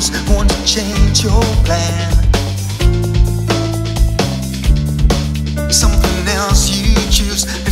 who's going to change your plan? Something else you choose.